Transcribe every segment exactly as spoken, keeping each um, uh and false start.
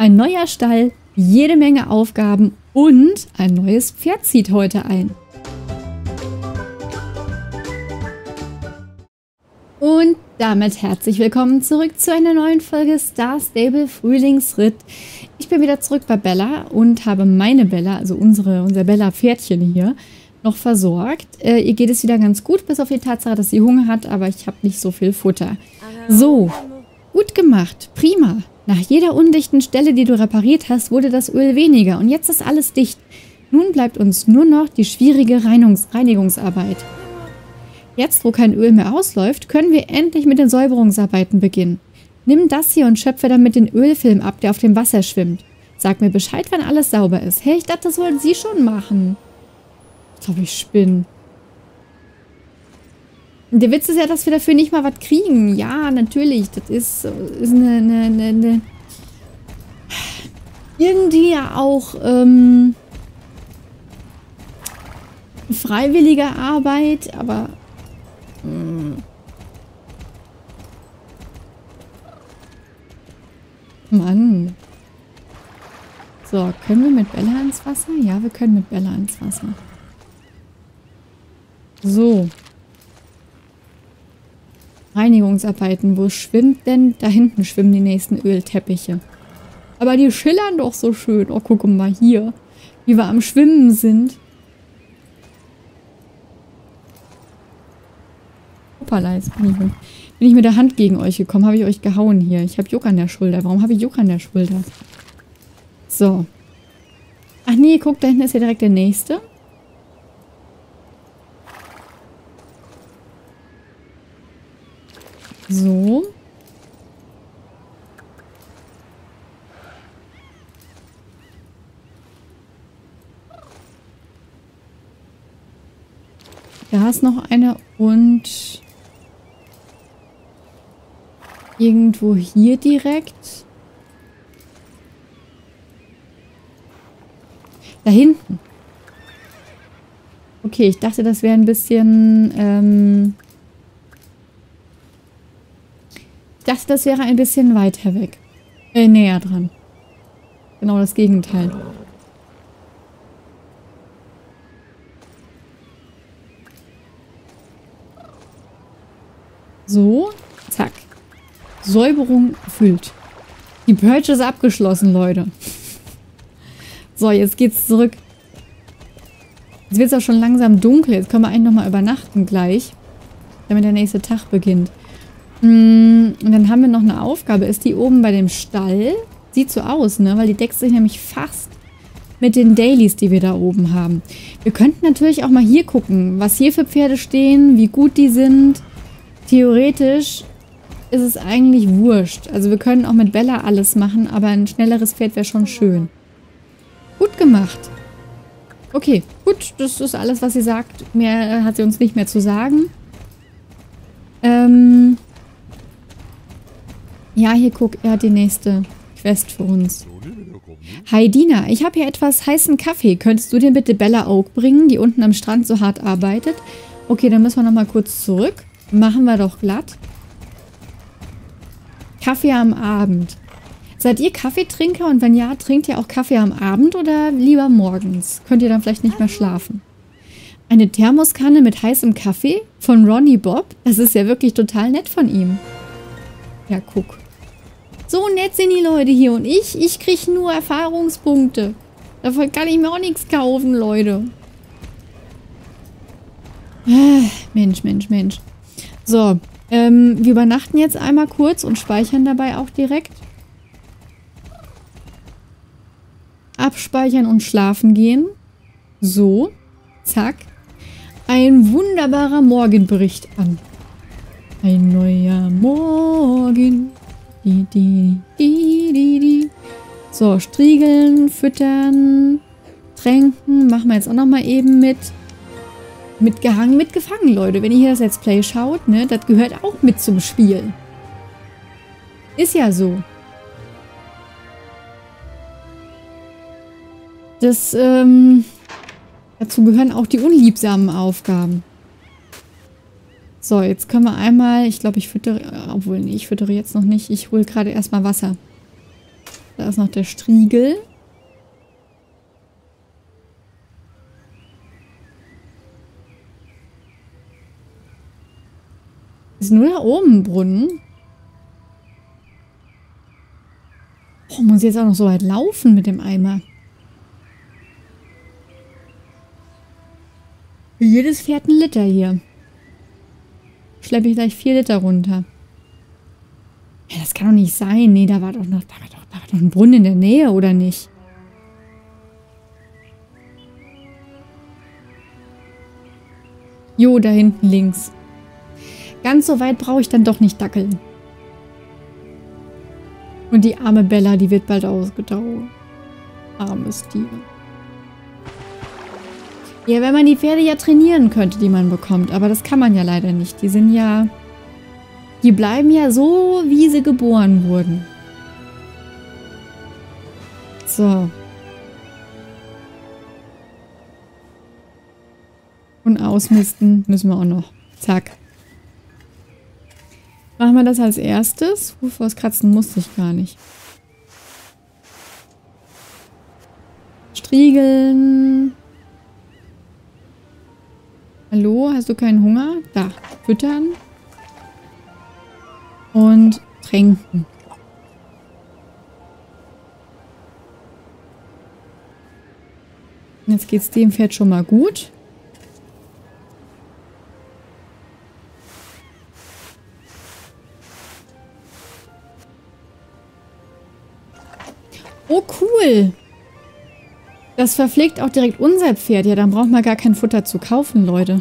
Ein neuer Stall, jede Menge Aufgaben und ein neues Pferd zieht heute ein. Und damit herzlich willkommen zurück zu einer neuen Folge Star Stable Frühlingsritt. Ich bin wieder zurück bei Bella und habe meine Bella, also unsere, unser Bella-Pferdchen hier, noch versorgt. Äh, ihr geht es wieder ganz gut, bis auf die Tatsache, dass sie Hunger hat, aber ich habe nicht so viel Futter. So, gut gemacht, prima. Nach jeder undichten Stelle, die du repariert hast, wurde das Öl weniger und jetzt ist alles dicht. Nun bleibt uns nur noch die schwierige Reinungs- Reinigungsarbeit. Jetzt, wo kein Öl mehr ausläuft, können wir endlich mit den Säuberungsarbeiten beginnen. Nimm das hier und schöpfe damit den Ölfilm ab, der auf dem Wasser schwimmt. Sag mir Bescheid, wenn alles sauber ist. Hey, ich dachte, das wollten Sie schon machen. Ich glaube, ich spinne. Der Witz ist ja, dass wir dafür nicht mal was kriegen. Ja, natürlich. Das ist, ist eine, eine, eine, eine... Irgendwie ja auch... Ähm, freiwillige Arbeit, aber... Mann. So, können wir mit Bella ins Wasser? Ja, wir können mit Bella ins Wasser. So. Reinigungsarbeiten. Wo schwimmt denn? Da hinten schwimmen die nächsten Ölteppiche. Aber die schillern doch so schön. Oh, guck mal hier, wie wir am Schwimmen sind. Jetzt bin ich mit der Hand gegen euch gekommen. Habe ich euch gehauen hier? Ich habe Juck an der Schulter. Warum habe ich Juck an der Schulter? So. Ach nee, guck, da hinten ist ja direkt der nächste. So. Da ist noch einer und... Irgendwo hier direkt. Da hinten. Okay, ich dachte, das wäre ein bisschen... Ähm ich dachte, das wäre ein bisschen weiter weg. Äh, näher dran. Genau das Gegenteil. So, zack. Säuberung erfüllt. Die Purge ist abgeschlossen, Leute. So, jetzt geht's zurück. Jetzt wird's auch schon langsam dunkel. Jetzt können wir eigentlich nochmal übernachten gleich, damit der nächste Tag beginnt. Und dann haben wir noch eine Aufgabe. Ist die oben bei dem Stall? Sieht so aus, ne? Weil die deckt sich nämlich fast mit den Dailies, die wir da oben haben. Wir könnten natürlich auch mal hier gucken, was hier für Pferde stehen, wie gut die sind. Theoretisch... ist es eigentlich wurscht. Also wir können auch mit Bella alles machen, aber ein schnelleres Pferd wäre schon schön. Gut gemacht. Okay, gut, das ist alles, was sie sagt. Mehr hat sie uns nicht mehr zu sagen. Ähm ja, hier guck, er hat die nächste Quest für uns. Hi Dina, ich habe hier etwas heißen Kaffee. Könntest du den bitte Bella Oak bringen, die unten am Strand so hart arbeitet? Okay, dann müssen wir nochmal kurz zurück. Machen wir doch glatt. Kaffee am Abend. Seid ihr Kaffeetrinker? Und wenn ja, trinkt ihr auch Kaffee am Abend oder lieber morgens? Könnt ihr dann vielleicht nicht mehr schlafen? Eine Thermoskanne mit heißem Kaffee von Ronnie Bob? Das ist ja wirklich total nett von ihm. Ja, guck. So nett sind die Leute hier. Und ich, ich kriege nur Erfahrungspunkte. Davon kann ich mir auch nichts kaufen, Leute. Mensch, Mensch, Mensch. So. Ähm, wir übernachten jetzt einmal kurz und speichern dabei auch direkt. Abspeichern und schlafen gehen. So. Zack. Ein wunderbarer Morgenbericht an. Ein neuer Morgen. Di, di, di, di, di. So, striegeln, füttern, tränken. Machen wir jetzt auch nochmal eben mit. Mitgehangen, mitgefangen, Leute. Wenn ihr hier das Let's Play schaut, ne, das gehört auch mit zum Spiel. Ist ja so. Das, ähm, dazu gehören auch die unliebsamen Aufgaben. So, jetzt können wir einmal, ich glaube, ich füttere, obwohl, nee, ich füttere jetzt noch nicht. Ich hole gerade erstmal Wasser. ist noch der Striegel. Ist nur da oben ein Brunnen. Oh, muss ich jetzt auch noch so weit laufen mit dem Eimer? Für jedes Pferd ein Liter hier. Schleppe ich gleich vier Liter runter. Ja, das kann doch nicht sein. Nee, da war doch noch, da war doch, da war doch ein Brunnen in der Nähe, oder nicht? Jo, da hinten links. Ganz so weit brauche ich dann doch nicht dackeln. Und die arme Bella, die wird bald ausgedauert. Armes Tier. Ja, wenn man die Pferde ja trainieren könnte, die man bekommt. Aber das kann man ja leider nicht. Die sind ja... Die bleiben ja so, wie sie geboren wurden. So. Und ausmisten müssen wir auch noch. Zack. Machen wir das als erstes. Ruf aus Kratzen musste ich gar nicht. Striegeln. Hallo, hast du keinen Hunger? Da, füttern. Und tränken. Jetzt geht es dem Pferd schon mal gut. Oh, cool. Das verpflegt auch direkt unser Pferd. Ja, dann braucht man gar kein Futter zu kaufen, Leute.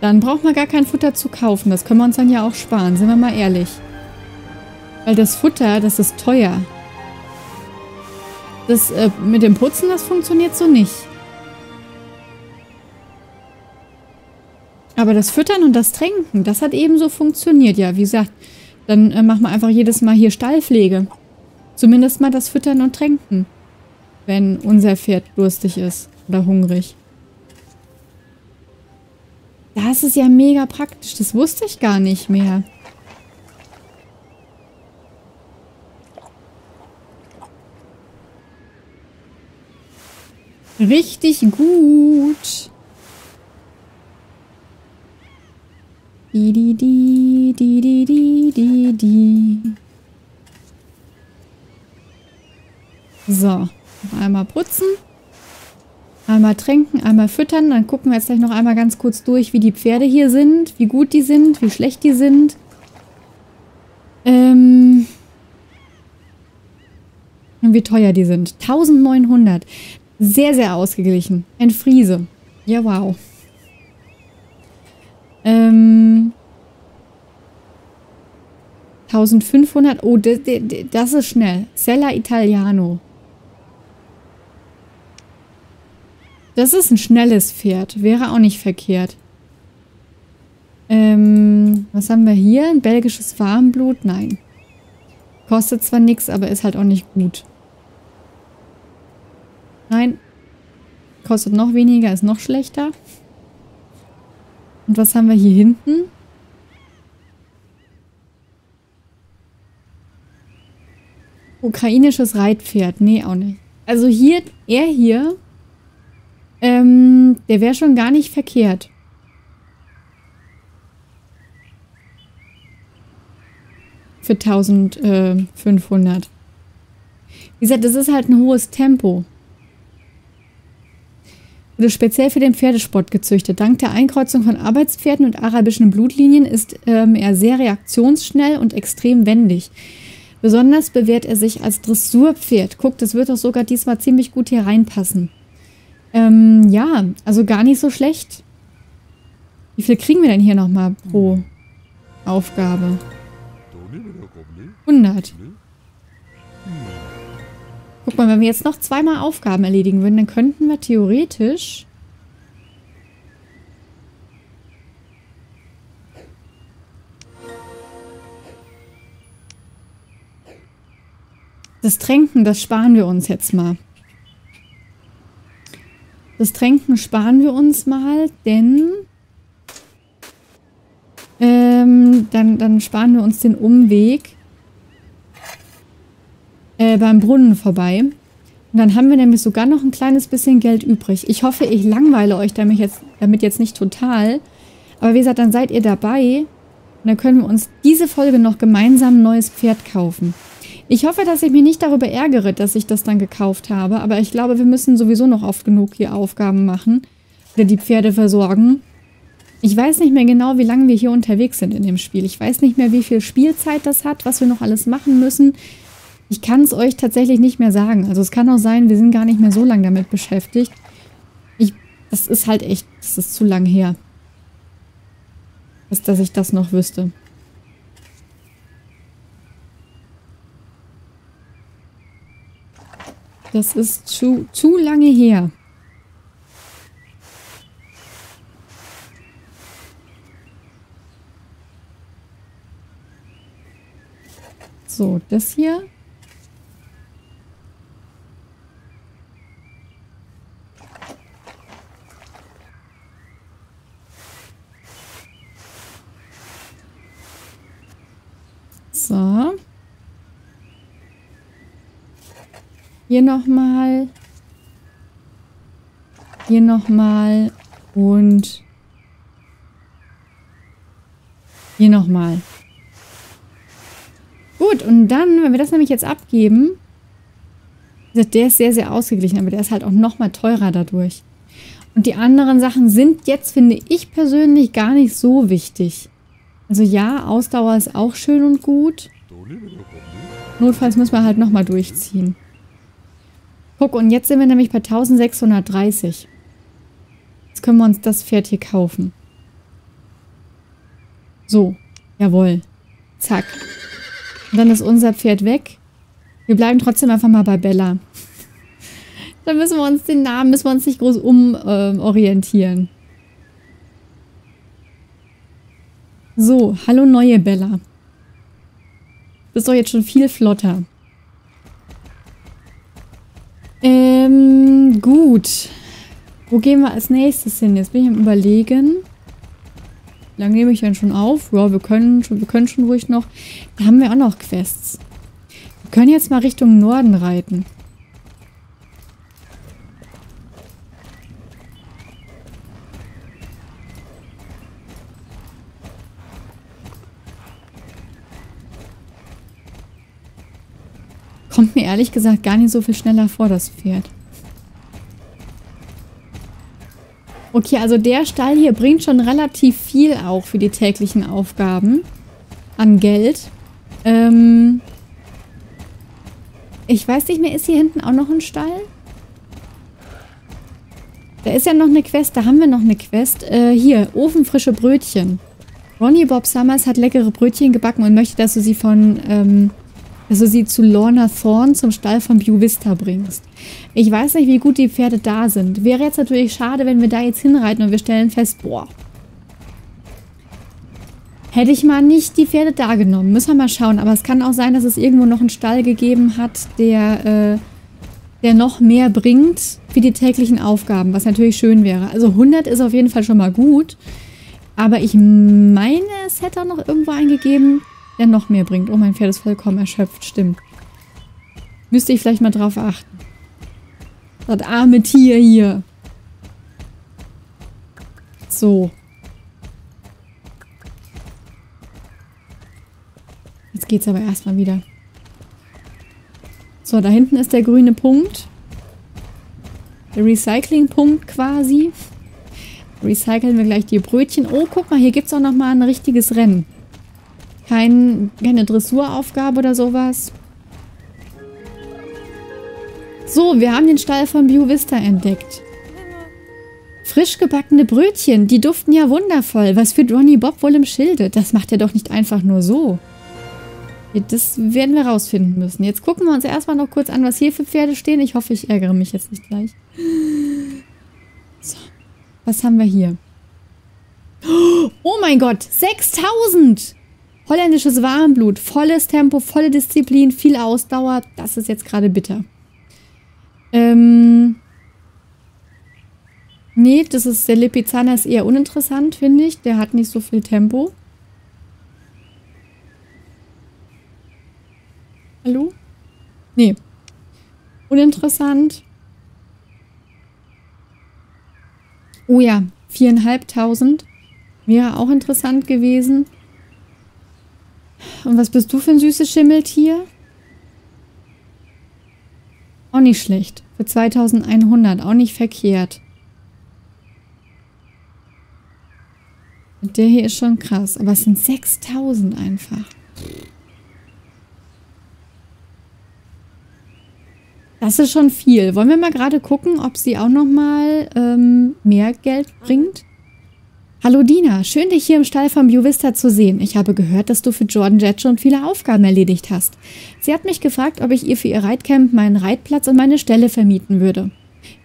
Dann braucht man gar kein Futter zu kaufen. Das können wir uns dann ja auch sparen, sind wir mal ehrlich. Weil das Futter, das ist teuer. Das äh, mit dem Putzen, das funktioniert so nicht. Aber das Füttern und das Tränken, das hat ebenso funktioniert. Ja, wie gesagt... Dann äh, machen wir einfach jedes Mal hier Stallpflege. Zumindest mal das Füttern und Tränken. Wenn unser Pferd durstig ist oder hungrig. Das ist ja mega praktisch. Das wusste ich gar nicht mehr. Richtig gut. Di, di, di, di, di, di, di, di. So, noch einmal putzen, einmal tränken, einmal füttern. Dann gucken wir jetzt gleich noch einmal ganz kurz durch, wie die Pferde hier sind, wie gut die sind, wie schlecht die sind. Ähm Und wie teuer die sind. neunzehnhundert. Sehr, sehr ausgeglichen. Ein Friese. Ja, wow. Ähm, fünfzehnhundert, oh, das, das ist schnell. Sella Italiano. Das ist ein schnelles Pferd, wäre auch nicht verkehrt. Ähm, was haben wir hier? Ein belgisches Warmblut? Nein. Kostet zwar nichts, aber ist halt auch nicht gut. Nein. Kostet noch weniger, ist noch schlechter. Und was haben wir hier hinten? Ukrainisches Reitpferd. Nee, auch nicht. Also hier, er hier, ähm, der wäre schon gar nicht verkehrt. Für fünfzehnhundert. Wie gesagt, das ist halt ein hohes Tempo. Wurde speziell für den Pferdesport gezüchtet. Dank der Einkreuzung von Arbeitspferden und arabischen Blutlinien ist ähm, er sehr reaktionsschnell und extrem wendig. Besonders bewährt er sich als Dressurpferd. Guck, das wird doch sogar diesmal ziemlich gut hier reinpassen. Ähm, ja, also gar nicht so schlecht. Wie viel kriegen wir denn hier nochmal pro Aufgabe? hundert. Guck mal, wenn wir jetzt noch zweimal Aufgaben erledigen würden, dann könnten wir theoretisch... Das Tränken, das sparen wir uns jetzt mal. Das Tränken sparen wir uns mal, denn... Ähm, dann, dann sparen wir uns den Umweg. äh, beim Brunnen vorbei. Und dann haben wir nämlich sogar noch ein kleines bisschen Geld übrig. Ich hoffe, ich langweile euch damit jetzt, damit jetzt nicht total. Aber wie gesagt, dann seid ihr dabei. Und dann können wir uns diese Folge noch gemeinsam ein neues Pferd kaufen. Ich hoffe, dass ich mich nicht darüber ärgere, dass ich das dann gekauft habe. Aber ich glaube, wir müssen sowieso noch oft genug hier Aufgaben machen. Oder die Pferde versorgen. Ich weiß nicht mehr genau, wie lange wir hier unterwegs sind in dem Spiel. Ich weiß nicht mehr, wie viel Spielzeit das hat, was wir noch alles machen müssen. Ich kann es euch tatsächlich nicht mehr sagen. Also es kann auch sein, wir sind gar nicht mehr so lange damit beschäftigt. Ich, das ist halt echt, das ist zu lang her. Dass, dass ich das noch wüsste. Das ist zu, zu lange her. So, das hier. So. Hier nochmal. Hier nochmal. Und hier nochmal. Gut, und dann, wenn wir das nämlich jetzt abgeben, der ist sehr, sehr ausgeglichen, aber der ist halt auch nochmal teurer dadurch. Und die anderen Sachen sind jetzt, finde ich persönlich, gar nicht so wichtig. Also ja, Ausdauer ist auch schön und gut. Notfalls müssen wir halt nochmal durchziehen. Guck, und jetzt sind wir nämlich bei eintausendsechshundertdreißig. Jetzt können wir uns das Pferd hier kaufen. So, jawohl. Zack. Und dann ist unser Pferd weg. Wir bleiben trotzdem einfach mal bei Bella. Dann müssen wir uns den Namen, müssen wir uns nicht groß umorientieren. Äh, so, hallo neue Bella. Bist doch jetzt schon viel flotter. Ähm, gut. Wo gehen wir als nächstes hin? Jetzt bin ich am Überlegen. Wie lange nehme ich denn schon auf? Ja, wir können schon, wir können schon ruhig noch. Da haben wir auch noch Quests. Wir können jetzt mal Richtung Norden reiten. Kommt mir ehrlich gesagt gar nicht so viel schneller vor, das Pferd. Okay, also der Stall hier bringt schon relativ viel auch für die täglichen Aufgaben an Geld. Ähm ich weiß nicht mehr, ist hier hinten auch noch ein Stall? Da ist ja noch eine Quest, da haben wir noch eine Quest. Äh, hier, ofenfrische Brötchen. Ronnie Bob Summers hat leckere Brötchen gebacken und möchte, dass du sie von... Ähm dass du sie zu Lorna Thorn zum Stall von Beauvista bringst. Ich weiß nicht, wie gut die Pferde da sind. Wäre jetzt natürlich schade, wenn wir da jetzt hinreiten und wir stellen fest, boah. Hätte ich mal nicht die Pferde da genommen. Müssen wir mal schauen. Aber es kann auch sein, dass es irgendwo noch einen Stall gegeben hat, der, äh, der noch mehr bringt für die täglichen Aufgaben, was natürlich schön wäre. Also hundert ist auf jeden Fall schon mal gut. Aber ich meine, es hätte auch noch irgendwo einen gegeben, der noch mehr bringt. Oh, mein Pferd ist vollkommen erschöpft. Stimmt. Müsste ich vielleicht mal drauf achten. Das arme Tier hier. So. Jetzt geht's aber erstmal wieder. So, da hinten ist der grüne Punkt. Der Recycling-Punkt quasi. Recyceln wir gleich die Brötchen. Oh, guck mal, hier gibt's auch nochmal ein richtiges Rennen. Kein, keine Dressuraufgabe oder sowas. So, wir haben den Stall von Beauvista entdeckt. Frisch gebackene Brötchen, die duften ja wundervoll. Was führt Ronnie Bob wohl im Schilde? Das macht er doch nicht einfach nur so. Ja, das werden wir rausfinden müssen. Jetzt gucken wir uns erstmal noch kurz an, was hier für Pferde stehen. Ich hoffe, ich ärgere mich jetzt nicht gleich. So, was haben wir hier? Oh mein Gott, sechstausend! Holländisches Warmblut, volles Tempo, volle Disziplin, viel Ausdauer. Das ist jetzt gerade bitter. Ähm. Nee, das ist, der Lipizzaner ist eher uninteressant, finde ich. Der hat nicht so viel Tempo. Hallo? Nee. Uninteressant. Oh ja, viertausendfünfhundert. Wäre auch interessant gewesen. Und was bist du für ein süßes Schimmeltier? Auch nicht schlecht. Für zweitausendeinhundert. Auch nicht verkehrt. Und der hier ist schon krass. Aber es sind sechstausend einfach. Das ist schon viel. Wollen wir mal gerade gucken, ob sie auch nochmal ähm, mehr Geld bringt? Hallo Dina, schön dich hier im Stall von Beauvista zu sehen. Ich habe gehört, dass du für Jordan Jet schon viele Aufgaben erledigt hast. Sie hat mich gefragt, ob ich ihr für ihr Reitcamp meinen Reitplatz und meine Stelle vermieten würde.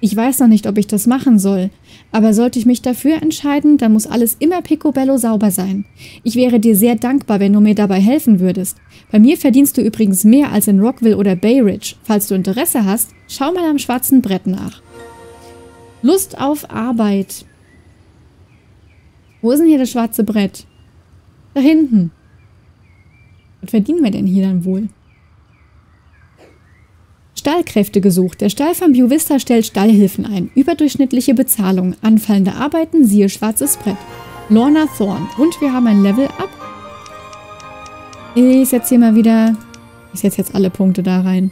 Ich weiß noch nicht, ob ich das machen soll, aber sollte ich mich dafür entscheiden, dann muss alles immer picobello sauber sein. Ich wäre dir sehr dankbar, wenn du mir dabei helfen würdest. Bei mir verdienst du übrigens mehr als in Rockville oder Bayridge. Falls du Interesse hast, schau mal am schwarzen Brett nach. Lust auf Arbeit. Wo ist denn hier das schwarze Brett? Da hinten. Was verdienen wir denn hier dann wohl? Stallkräfte gesucht. Der Stall von Beauvista stellt Stallhilfen ein. Überdurchschnittliche Bezahlung. Anfallende Arbeiten, siehe schwarzes Brett. Lorna Thorn. Und wir haben ein Level-Up. Ich setze hier mal wieder... Ich setze jetzt alle Punkte da rein.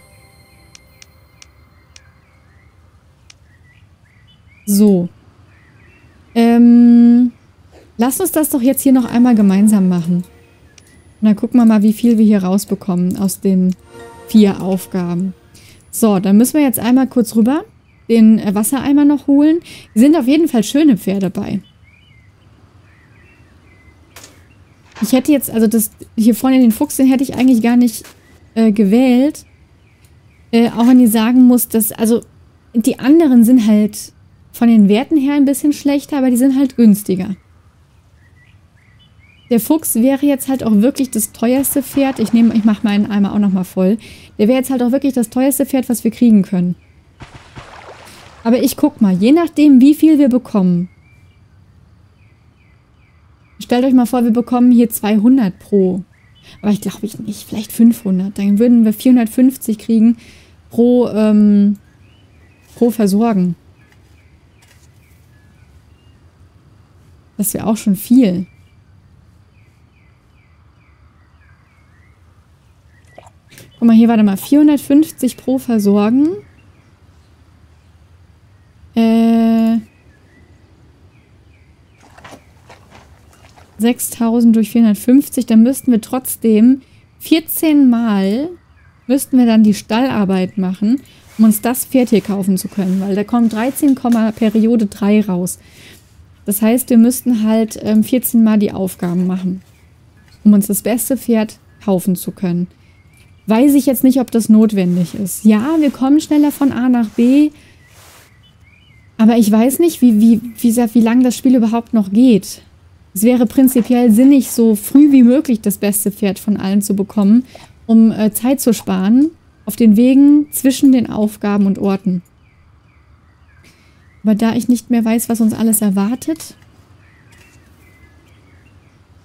So. Ähm... Lass uns das doch jetzt hier noch einmal gemeinsam machen. Und dann gucken wir mal, wie viel wir hier rausbekommen aus den vier Aufgaben. So, dann müssen wir jetzt einmal kurz rüber den Wassereimer noch holen. Hier sind auf jeden Fall schöne Pferde bei. Ich hätte jetzt, also das hier vorne den Fuchs, den hätte ich eigentlich gar nicht äh, gewählt. Äh, auch wenn ich sagen muss, dass, also die anderen sind halt von den Werten her ein bisschen schlechter, aber die sind halt günstiger. Der Fuchs wäre jetzt halt auch wirklich das teuerste Pferd. Ich nehme, ich mache meinen Eimer auch nochmal voll. Der wäre jetzt halt auch wirklich das teuerste Pferd, was wir kriegen können. Aber ich guck mal, je nachdem, wie viel wir bekommen. Stellt euch mal vor, wir bekommen hier zweihundert pro. Aber ich glaube ich nicht, vielleicht fünfhundert. Dann würden wir vierhundertfünfzig kriegen pro, ähm, pro Versorgen. Das wäre auch schon viel. Guck mal, hier, warte mal, vierhundertfünfzig pro Versorgen. Äh, sechstausend durch vierhundertfünfzig, dann müssten wir trotzdem vierzehn Mal, müssten wir dann die Stallarbeit machen, um uns das Pferd hier kaufen zu können, weil da kommt dreizehn Periode drei raus. Das heißt, wir müssten halt ähm, vierzehn Mal die Aufgaben machen, um uns das beste Pferd kaufen zu können. Weiß ich jetzt nicht, ob das notwendig ist. Ja, wir kommen schneller von A nach B. Aber ich weiß nicht, wie, wie, wie, wie lange das Spiel überhaupt noch geht. Es wäre prinzipiell sinnig, so früh wie möglich das beste Pferd von allen zu bekommen, um äh, Zeit zu sparen auf den Wegen zwischen den Aufgaben und Orten. Aber da ich nicht mehr weiß, was uns alles erwartet,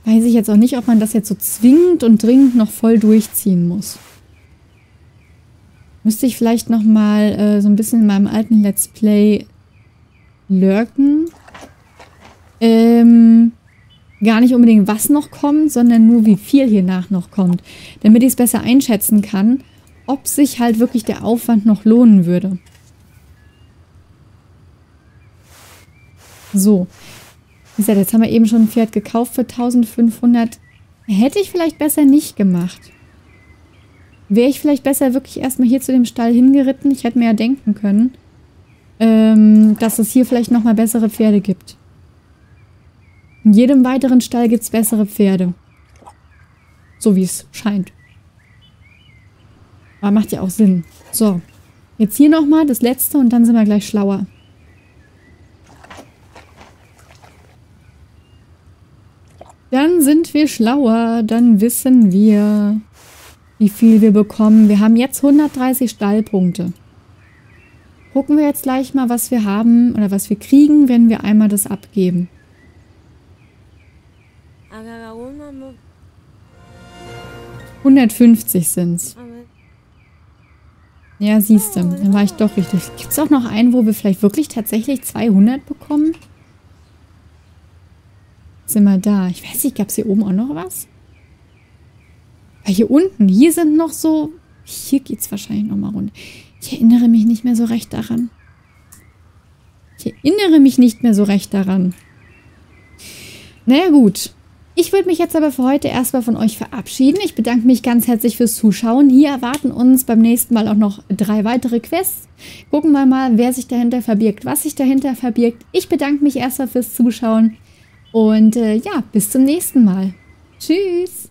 weiß ich jetzt auch nicht, ob man das jetzt so zwingend und dringend noch voll durchziehen muss. Müsste ich vielleicht nochmal äh, so ein bisschen in meinem alten Let's Play lurken. Ähm, gar nicht unbedingt, was noch kommt, sondern nur, wie viel hiernach noch kommt. Damit ich es besser einschätzen kann, ob sich halt wirklich der Aufwand noch lohnen würde. So. Wie gesagt, jetzt haben wir eben schon ein Pferd gekauft für eintausendfünfhundert. Hätte ich vielleicht besser nicht gemacht. Wäre ich vielleicht besser wirklich erstmal hier zu dem Stall hingeritten? Ich hätte mir ja denken können, ähm, dass es hier vielleicht nochmal bessere Pferde gibt. In jedem weiteren Stall gibt es bessere Pferde. So wie es scheint. Aber macht ja auch Sinn. So, jetzt hier nochmal das letzte und dann sind wir gleich schlauer. Dann sind wir schlauer, dann wissen wir, wie viel wir bekommen. Wir haben jetzt hundertdreißig Stallpunkte. Gucken wir jetzt gleich mal, was wir haben oder was wir kriegen, wenn wir einmal das abgeben. hundertfünfzig sind's. Ja, siehst du, dann war ich doch richtig. Gibt es auch noch einen, wo wir vielleicht wirklich tatsächlich zweihundert bekommen? Sind wir da? Ich weiß nicht, gab es hier oben auch noch was? Weil hier unten, hier sind noch so... Hier geht es wahrscheinlich nochmal runter. Ich erinnere mich nicht mehr so recht daran. Ich erinnere mich nicht mehr so recht daran. Naja, gut. Ich würde mich jetzt aber für heute erstmal von euch verabschieden. Ich bedanke mich ganz herzlich fürs Zuschauen. Hier erwarten uns beim nächsten Mal auch noch drei weitere Quests. Gucken wir mal, wer sich dahinter verbirgt, was sich dahinter verbirgt. Ich bedanke mich erstmal fürs Zuschauen. Und äh, ja, bis zum nächsten Mal. Tschüss!